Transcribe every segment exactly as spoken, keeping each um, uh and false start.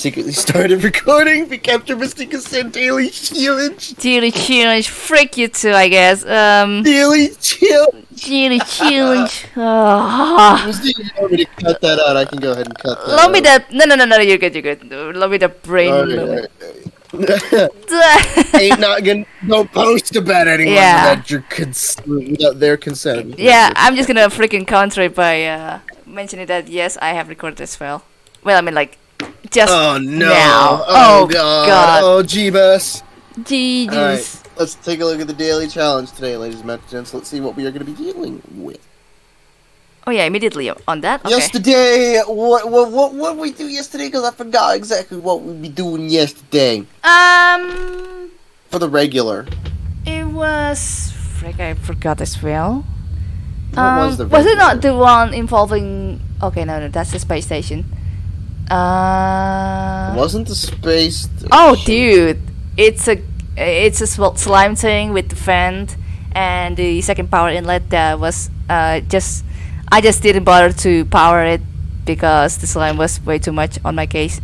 Secretly started recording. We captured Mustika S. Daily Challenge. Daily Challenge. Frick you two, I guess. Um. Daily Challenge. Daily Challenge. Oh. Mustika, you want me to cut that out? I can go ahead and cut that. Love me that. No, no, no, no. You're good. You're good. Love me that brain. All right, ain't not gonna don't post about anyone yeah. without your cons without their consent. Yeah, I'm just gonna freaking counter it by uh, mentioning that yes, I have recorded as well. Well, I mean like just oh no, now. oh, oh god. god, oh jeebus, jeebus. All right, let's take a look at the daily challenge today, ladies and gents. Let's see what we are gonna be dealing with. Oh yeah, immediately on that. Okay. Yesterday, what what what what did we do yesterday? Because I forgot exactly what we be doing yesterday. Um. For the regular. It was. Frick, I forgot as well. What um, was the regular? Was it not the one involving? Okay, no, no, that's the space station. Uh. It wasn't the space station. Oh, dude, it's a it's a slime thing with the vent and the second power inlet that was uh just. I just didn't bother to power it because the slime was way too much on my case,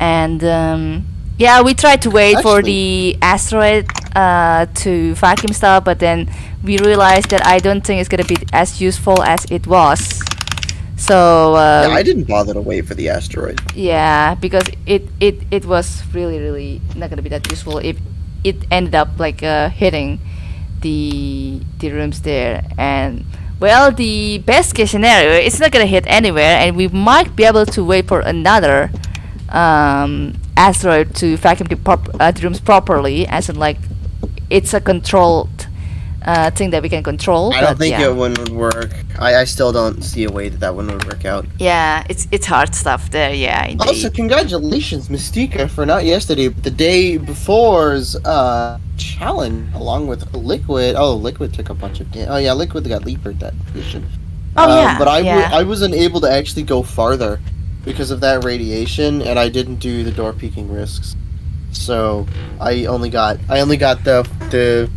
and um, yeah, we tried to wait Actually. for the asteroid uh, to vacuum stuff, but then we realized that I don't think it's gonna be as useful as it was. So uh, yeah, I didn't bother to wait for the asteroid. Yeah, because it it it was really really not gonna be that useful if it ended up like uh, hitting the the rooms there and. Well, the best case scenario, it's not gonna hit anywhere, and we might be able to wait for another um, asteroid to vacuum the, prop uh, the rooms properly, as in like it's a controlled uh, thing that we can control. I don't think yeah. it one would work. I, I still don't see a way that that one would work out. Yeah, it's it's hard stuff there. Yeah. Indeed. Also, congratulations, Mustika, for not yesterday, but the day before's. Uh Challenge along with Liquid. Oh, Liquid took a bunch of damage. Oh yeah, Liquid got leapered that edition. Oh um, yeah. But I yeah. I wasn't able to actually go farther because of that radiation, and I didn't do the door peeking risks. So I only got I only got the the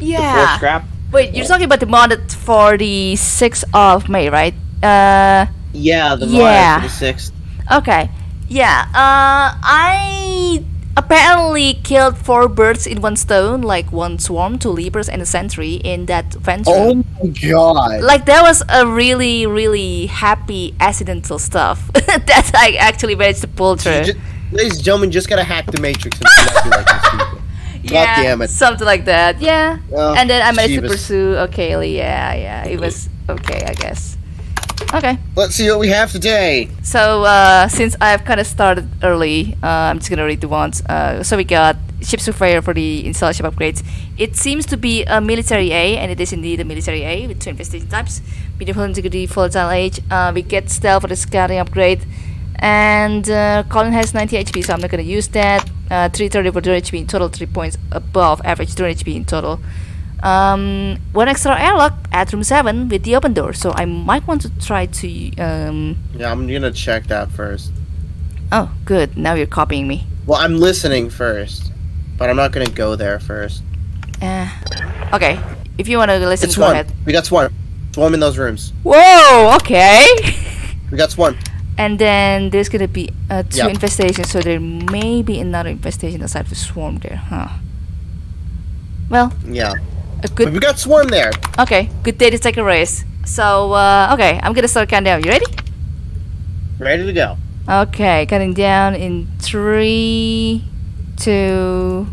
yeah. The fourth scrap. Wait, you're talking about the mod for the sixth of May, right? Uh. Yeah, the mod yeah. for the sixth. Okay. Yeah. Uh, I. Apparently killed four birds in one stone, like one swarm, two leapers, and a sentry in that vent room. Oh my god! Like that was a really, really happy accidental stuff that I actually managed to pull through. Just, ladies and gentlemen, just gotta hack the matrix. And like god yeah, damn it. Something like that. Yeah. Oh, and then I managed Jeebus. to pursue O'Kaylee. Yeah, yeah. It was okay, I guess. Okay. Let's see what we have today. So, uh, since I've kind of started early, uh, I'm just gonna read the ones. Uh, so we got ship surveyor for the install ship upgrades. It seems to be a military A, and it is indeed a military A with two investigation types. Beautiful integrity, volatile age. Uh, we get stealth for the scouting upgrade, and uh, Colin has ninety H P, so I'm not gonna use that. Uh, three thirty for drone H P in total, three points above average drone H P in total. Um, one extra airlock at room seven with the open door, so I might want to try to. Um... Yeah, I'm gonna check that first. Oh, good. Now you're copying me. Well, I'm listening first, but I'm not gonna go there first. Uh, okay. If you wanna listen, it's go one. ahead. We got swarm. Swarm in those rooms. Whoa. Okay. We got swarm. And then there's gonna be uh, two yep. infestations, so there may be another infestation aside from swarm there, huh? Well. Yeah. A good but we got swarm there. Okay, good day to take a race. So, uh, okay, I'm gonna start counting down. You ready? Ready to go. Okay, counting down in three, two,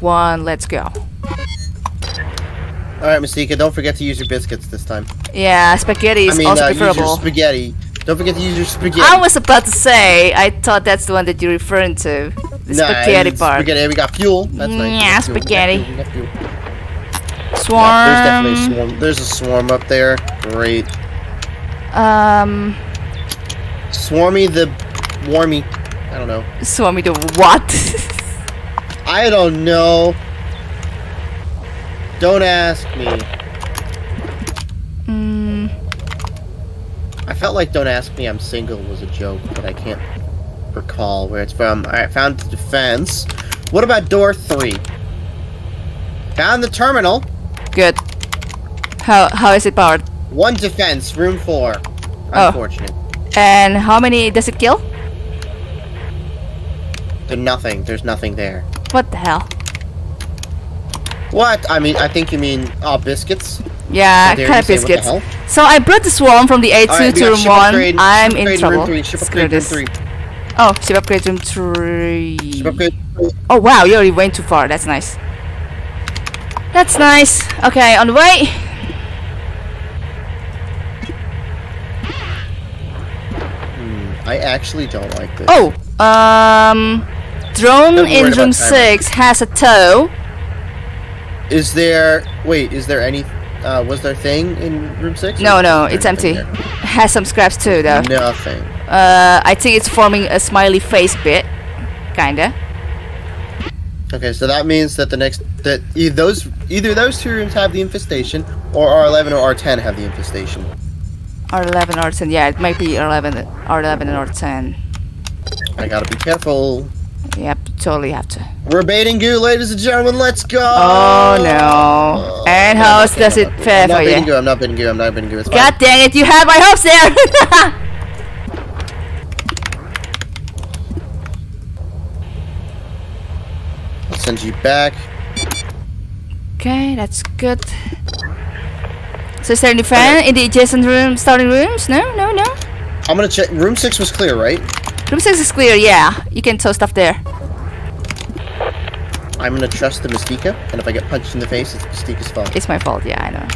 one. Let's go. All right, Mustika, don't forget to use your biscuits this time. Yeah, spaghetti is I mean, also uh, preferable. Use your spaghetti. Don't forget to use your spaghetti. I was about to say. I thought that's the one that you're referring to. The nah, spaghetti part. Spaghetti. We got fuel. That's nice. Yeah, fuel. spaghetti. We got fuel. We got fuel. Swarm. Yeah, there's definitely a swarm. There's a swarm up there. Great. Um. Swarmy the warmy. I don't know. Swarmy the what? I don't know. Don't ask me. Hmm. I felt like "Don't ask me, I'm single" was a joke, but I can't recall where it's from. All right, found the defense. What about door three? Found the terminal. Good. How how is it powered? One defense, room four. Unfortunate. Oh. And how many does it kill? nothing. There's nothing there. What the hell? What? I mean, I think you mean, oh, biscuits? Yeah, kind of biscuits. So I brought the swarm from the A two right, to room one. I'm in trouble. Three, Screw this. Three. Oh, ship upgrade room three. Ship upgrade. Oh wow, you already went too far. That's nice. That's nice. Okay, on the way. Hmm, I actually don't like this. Oh, um, drone in room six has a tow. Is there? Wait, is there any? Uh, was there thing in room six? No, no, it's empty. There? Has some scraps too, though. Nothing. Uh, I think it's forming a smiley face bit, kinda. Okay, so that means that the next that e those either those two rooms have the infestation, or R eleven or R ten have the infestation. R eleven, R ten, yeah, it might be R eleven, R eleven, and R ten. I gotta be careful. Yep, totally have to. We're baiting goo, ladies and gentlemen. Let's go. Oh no! Uh, and how else does it fare for you? I'm not baiting goo. I'm not baiting goo. I'm not baiting goo. It's fine. God dang it! You had my hopes there. I'll send you back. Okay, that's good. So is there any fan okay. in the adjacent room, starting rooms? No, no, no. I'm gonna check. Room six was clear, right? Room six is clear, yeah. You can tow stuff there. I'm gonna trust the Mustika, and if I get punched in the face, it's Mustika's fault. It's my fault, yeah, I know.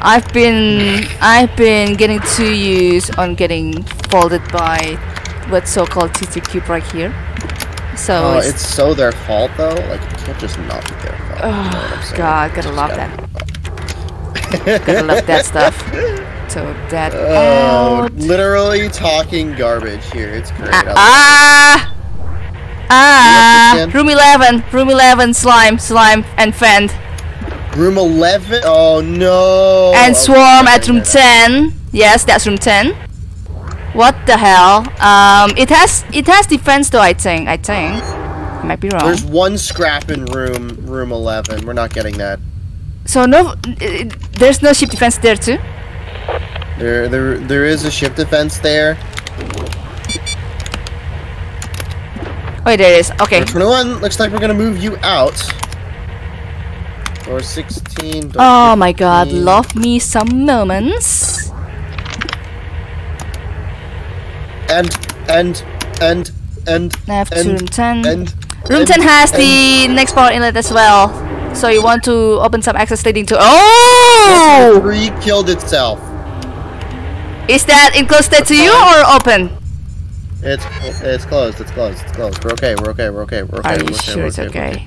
I've been I've been getting too used on getting faulted by what's so-called T three cube right here. So uh, it's, it's so their fault though. Like it can't just not be their fault. Oh you know God, gotta love gotta that. Gotta love that stuff. So that oh, literally talking garbage here. It's great. Ah, ah, ah. Room eleven, room eleven, slime, slime, and fend. Room eleven. Oh no. And oh, swarm at room ten. Yes, that's room ten. What the hell? Um, it has it has defense though. I think. I think. I might be wrong. There's one scrap in room room eleven. We're not getting that. So no, it, there's no ship defense there too. There, there, there is a ship defense there. Wait, there it is. Okay. twenty-one. Looks like we're gonna move you out. Door sixteen. Door oh fifteen. My God! Love me some moments. And and and and. I have and, to room ten. And, room and, ten has and, the next power inlet as well. So you want to open some access leading to? Oh! Three killed itself. Is that enclosed state to you or open? It's it's closed. It's closed. It's closed. We're okay. We're okay. We're okay. We're okay. Are you sure it's okay?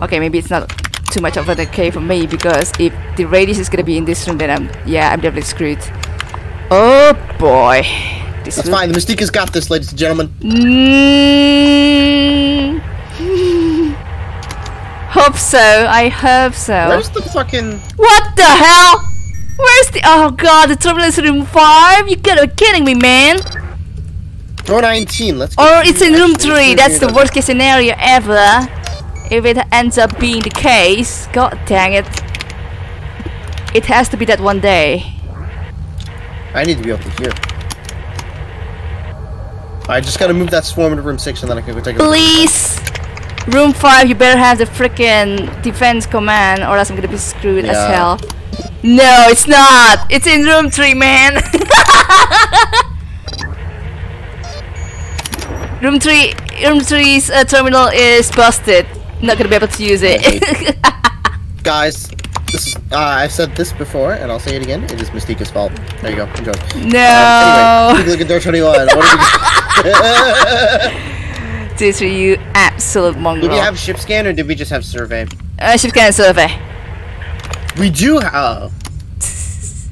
Okay, maybe it's not too much of an okay for me because if the radius is gonna be in this room, then I'm yeah, I'm definitely screwed. Oh boy. That's fine. The Mustika's got this, ladies and gentlemen. Mm. Hope so. I hope so. Where's the fucking? What the hell? Where's the- oh god, the turbulence room five? You gotta be kidding me, man! Door nineteen, let's go. Or it's in room three, that's the worst case scenario ever. If it ends up being the case, god dang it. It has to be that one day. I need to be able to hear. I just gotta move that swarm into room six and then I can go take a look. Please! Room five, you better have the freaking defense command or else I'm gonna be screwed yeah. as hell. No, it's not. It's in room three, man. room three, room three's uh, terminal is busted. Not gonna be able to use it. Guys, this is, uh, I've said this before, and I'll say it again. It is Mustika's fault. There you go. Enjoy. No. Um, anyway, look at door twenty-one. What are we this were you absolute mongrel. Did we have ship scan or did we just have survey? Uh, ship scan and survey. We do have.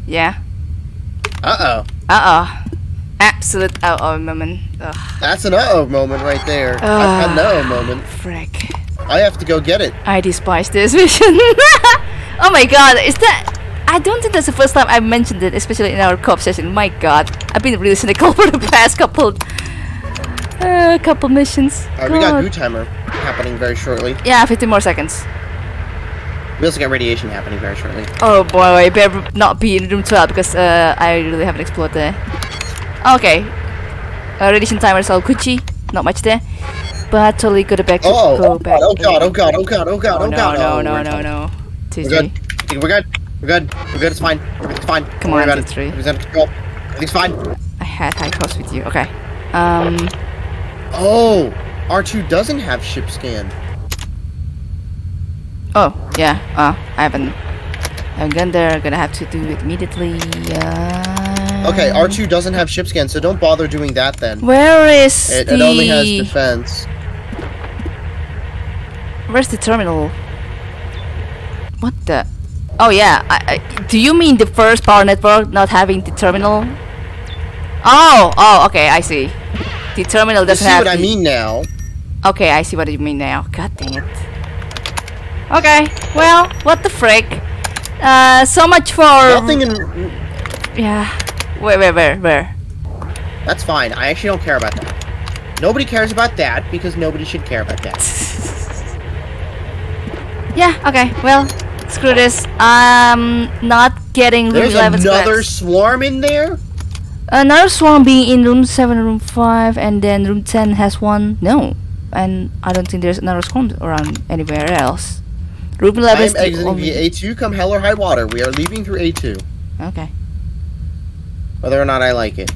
Yeah. Uh oh. Uh oh. Absolute uh oh moment. Ugh. That's an uh oh moment right there. Uh, I've had an uh oh moment. Frick. I have to go get it. I despise this vision. Oh my god, is that. I don't think that's the first time I've mentioned it, especially in our co-op session. My god. I've been really cynical for the past couple. Uh, couple missions. Alright, we got goo timer happening very shortly. Yeah, fifteen more seconds. We also got radiation happening very shortly. Oh boy, I better not be in room twelve because uh, I really haven't explored there. Okay. Uh, radiation timer is all Gucci. Not much there. But totally go back to oh, go oh back. God, oh god! Oh god! Oh god! Oh god! Oh, oh no, god! No! Oh, no! No! No! We're good. We're good. We're good. We're good. It's fine. Everything's fine. Come on, T three. Everything's fine. I had high hopes with you. Okay. Um. Oh, R two doesn't have ship scan. Oh yeah. Uh, I haven't. I'm gonna. They're gonna have to do it immediately. Uh... Okay, R two doesn't have ship scan, so don't bother doing that then. Where is it? The... It only has defense. Where's the terminal? What the? Oh yeah. I, I, do you mean the first power network not having the terminal? Oh. Oh. Okay. I see. The terminal doesn't have. You see what I mean now? Okay, I see what you mean now. God dang it. Okay. Well, what the frick? Uh, so much for. Nothing in. Yeah. Where? Where? Where? Where? That's fine. I actually don't care about that. Nobody cares about that because nobody should care about that. Yeah, okay, well, screw this. I'm not getting room eleven. There's another swarm in there? Another swarm being in room seven, room five, and then room ten has one. No, and I don't think there's another swarm around anywhere else. Room eleven is exiting via A two, come hell or high water. We are leaving through A two. Okay. Whether or not I like it.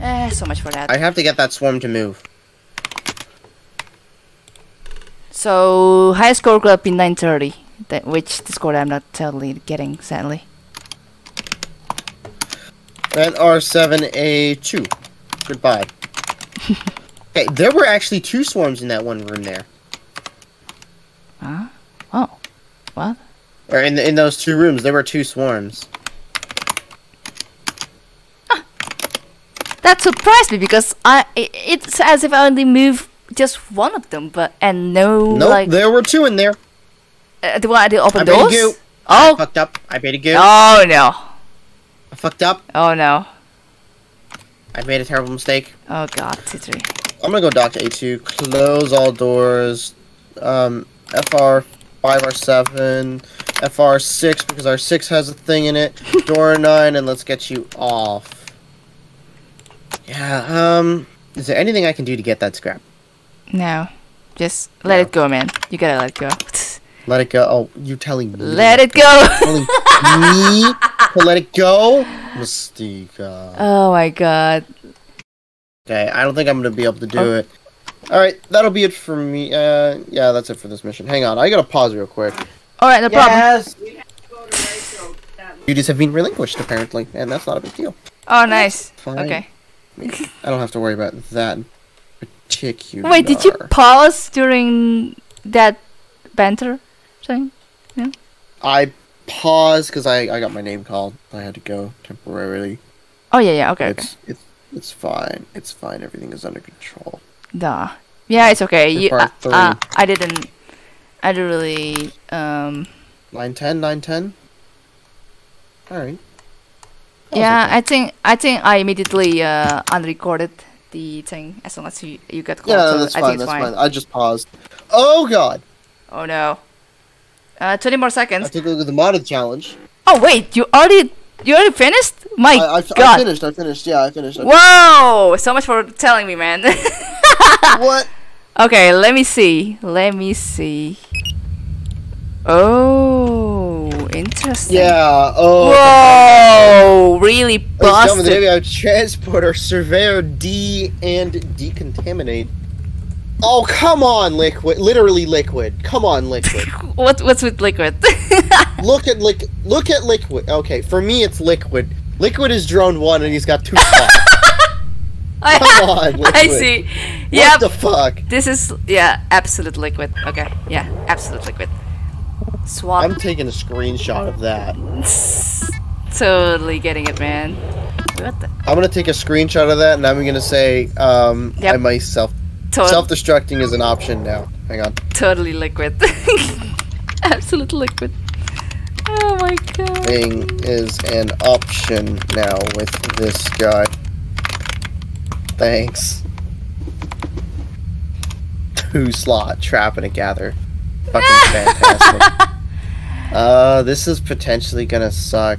Eh, so much for that. I have to get that swarm to move. So, high score could have been nine thirty, that, which the score I'm not totally getting, sadly. And R seven A two. Goodbye. Hey, there were actually two swarms in that one room there. Huh? Oh. What? Or in, the, in those two rooms, there were two swarms. Ah. That surprised me, because I it, it's as if I only moved... just one of them, but and no. Nope, like, there were two in there. Uh, the one I did open doors. Oh, I fucked up. I made a goo. Oh no. I fucked up. Oh no. I made a terrible mistake. Oh god, T three. I'm gonna go dock to A two. Close all doors. Um, F R five R seven, F R six because R six has a thing in it. Door nine, and let's get you off. Yeah. Um, is there anything I can do to get that scrap? No, just let no. it go, man. You gotta let it go. Let it go. Oh, you telling me? Let it go. Telling me to let it go, Mustika. Oh my god. Okay, I don't think I'm gonna be able to do oh. it. All right, that'll be it for me. Uh, yeah, that's it for this mission. Hang on, I gotta pause real quick. All right, no yes. problem. Duties have been relinquished apparently, and that's not a big deal. Oh, nice. Fine. Okay. I don't have to worry about that. Particular. Wait, did you pause during that banter thing? No? I paused because I, I got my name called. I had to go temporarily. Oh, yeah, yeah, okay, it's, okay. It's, it's fine. It's fine. Everything is under control. Duh. Yeah, it's okay. You, part uh, three. Uh, I didn't... I didn't really... Um... nine ten? nine ten? Alright. Yeah, okay. I think I think I immediately uh, unrecorded the thing as long as you, you get called. Yeah, that's so fine, I think it's that's fine. fine. I just paused. Oh god! Oh no. Uh, twenty more seconds. I took a look at the modded challenge. Oh wait, you already you already finished? My I, I, god. I finished, I finished, yeah, I finished. I Whoa! Finished. So much for telling me, man. What? Okay, let me see. Let me see. Oh, interesting. Yeah, oh. Whoa, really busted. Wait, maybe I would transporter, surveyor, D, and decontaminate. Oh, come on, Liquid. Literally Liquid. Come on, Liquid. what, what's with Liquid? look at liquid. Look at Liquid. Okay, for me, it's Liquid. Liquid is drone one, and he's got two spots. Come on, Liquid. I see. Yeah. What the fuck? This is, yeah, absolute Liquid. Okay, yeah, absolute Liquid. Swap. I'm taking a screenshot of that. Totally getting it, man. What the? I'm gonna take a screenshot of that, and I'm gonna say, um, yep. I myself Tot self-destructing is an option now. Hang on. Totally Liquid. Absolute Liquid. Oh my god. Thing is an option now with this guy. Thanks. Two slot trap and a gather. Fucking fantastic. Uh, this is potentially gonna suck.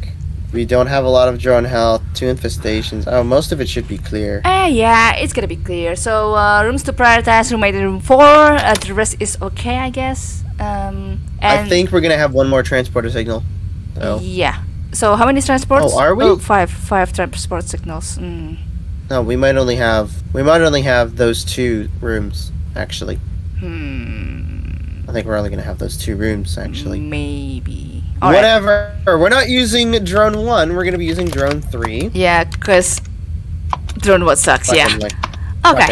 We don't have a lot of drone health, two infestations. Oh, most of it should be clear. Uh, yeah, it's gonna be clear. So uh, rooms to prioritize, room eight and room four. Uh, the rest is okay, I guess. Um, and I think we're gonna have one more transporter signal. Oh. Yeah. So how many transports? Oh, are we? Oh, five, five transport signals. Mm. No, we might only have we might only have those two rooms actually. Hmm. I think we're only gonna have those two rooms actually. Maybe. All Whatever. Right. We're not using drone one. We're gonna be using drone three. Yeah, cause drone one sucks. Fucking yeah. Li okay.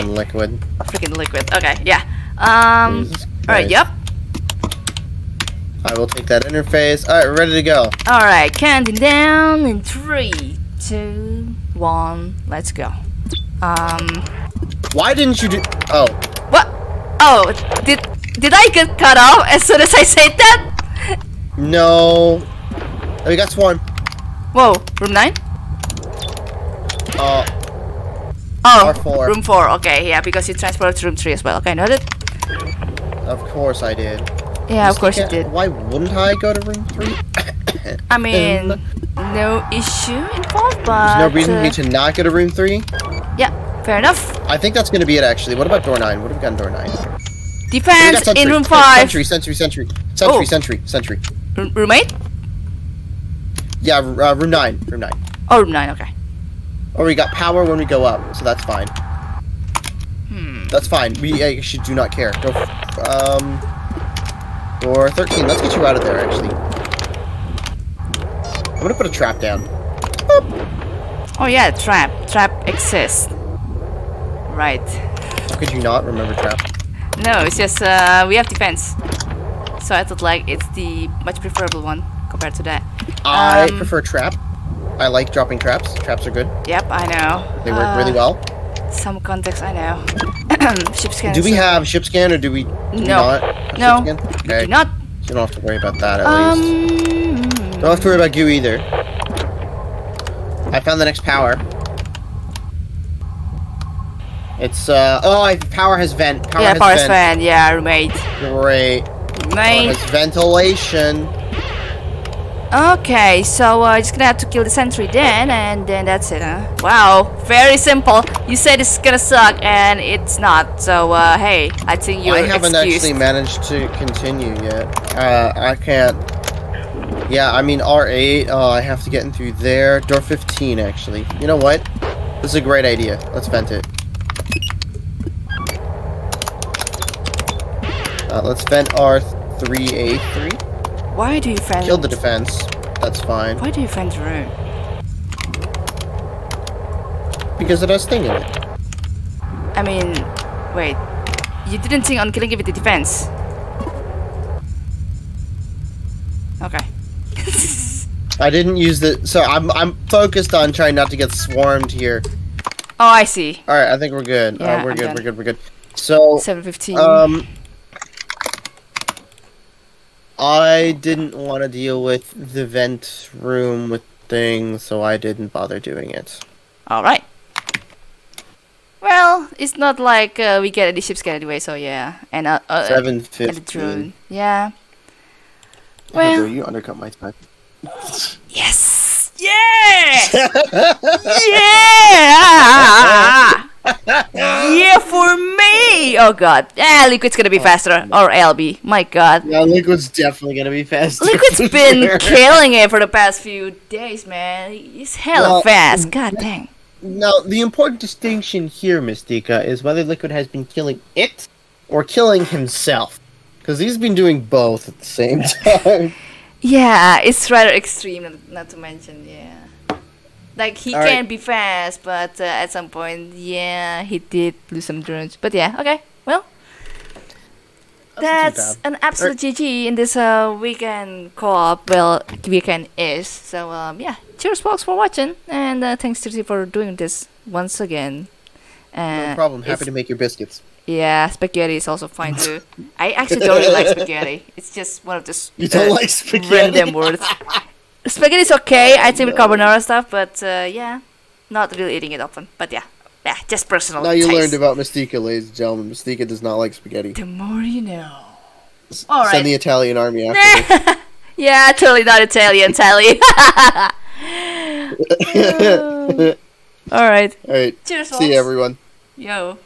Freaking liquid. Freaking liquid. Okay. Yeah. Um. All right. Yep. I will take that interface. All right, ready to go. All right, counting down in three, two, one. Let's go. Um. Why didn't you do? Oh. What? Oh, did did I get cut off as soon as I said that? No. Oh, we got swarm. Whoa, room nine. Uh, oh. Oh. Room four. Okay, yeah, because you transported to room three as well. Okay, noted. Of course I did. Yeah, of course you did. Why wouldn't I go to room three? I mean, no issue involved, but... There's no reason for uh, me to not go to room three? Yeah, fair enough. I think that's going to be it, actually. What about door nine? What have we got in door nine? Defense in room five. Sentry, sentry, sentry. Sentry, oh. sentry, sentry. R room eight? Yeah, uh, room nine. Room nine. Oh, room nine, okay. Oh, we got power when we go up, so that's fine. Hmm. That's fine. We actually do not care. Go... Um... Or thirteen. Let's get you out of there, actually. I'm gonna put a trap down. Boop. Oh, yeah, trap. Trap exists. Right. How could you not remember trap? No, it's just uh, we have defense. So I thought, like, it's the much preferable one compared to that. I um, prefer trap. I like dropping traps. Traps are good. Yep, I know. They work uh, really well. Some context, I know. Ship scan. Do we so have ship scan or do we do no. not? No. No. Okay. We do not. So you don't have to worry about that at um, least. Don't have to worry about goo either. I found the next power. It's uh oh, I power has vent. Power yeah, has power vent. Has vent. Yeah, roommate. Great. Roommate. It's ventilation. Okay, so I'm uh, just gonna have to kill the sentry then, and then that's it, huh? Wow, very simple. You said it's gonna suck, and it's not. So, uh, hey, I think you're excused. I haven't actually managed to continue yet. Uh, I can't. Yeah, I mean, R eight, oh, I have to get in through there. Door fifteen, actually. You know what? This is a great idea. Let's vent it. Uh, let's vent R three A three. Why do you friend? Kill the defense. That's fine. Why do you friend the room? Because it has thing in it. I mean, wait. You didn't think on killing it with the defense. Okay. I didn't use the. So I'm I'm focused on trying not to get swarmed here. Oh, I see. All right, I think we're good. Yeah, uh, we're good, good. We're good. We're good. So. Seven fifteen. Um. I didn't want to deal with the vent room with things, so I didn't bother doing it. Alright. Well, it's not like uh, we get any ship scan anyway, so yeah. And uh, uh, seven fifteen. Yeah. Well, Andrew, you undercut my time. Yes! Yeah! Yeah! Yeah, for me! Oh god. Ah, Liquid's gonna be faster. Or L B. My god. Yeah, Liquid's definitely gonna be faster. Liquid's been killing it for the past few days, man. He's hella well, fast. God dang. Now, the important distinction here, Mustika, is whether Liquid has been killing it or killing himself. Because he's been doing both at the same time. Yeah, it's rather extreme, not to mention, yeah. Like, he All can right. be fast, but uh, at some point, yeah, he did lose some drones. But yeah, okay, well, that's, that's an absolute right. G G in this uh, weekend co-op, well, weekend is. So, um, yeah, cheers, folks, for watching, and uh, thanks, T three, for doing this once again. Uh, no problem, happy to make your biscuits. Yeah, spaghetti is also fine, too. I actually don't really like spaghetti. It's just one of those you don't uh, like spaghetti. Random words. Spaghetti is okay, I think, with carbonara stuff, but uh, yeah, not really eating it often. But yeah, yeah, just personal. Now you taste. Learned about Mustika, ladies and gentlemen. Mustika does not like spaghetti. The more you know. S All right. Send the Italian army after me. Yeah, totally not Italian, Tally. All right. All right. Cheers, folks. See you, everyone. Yo.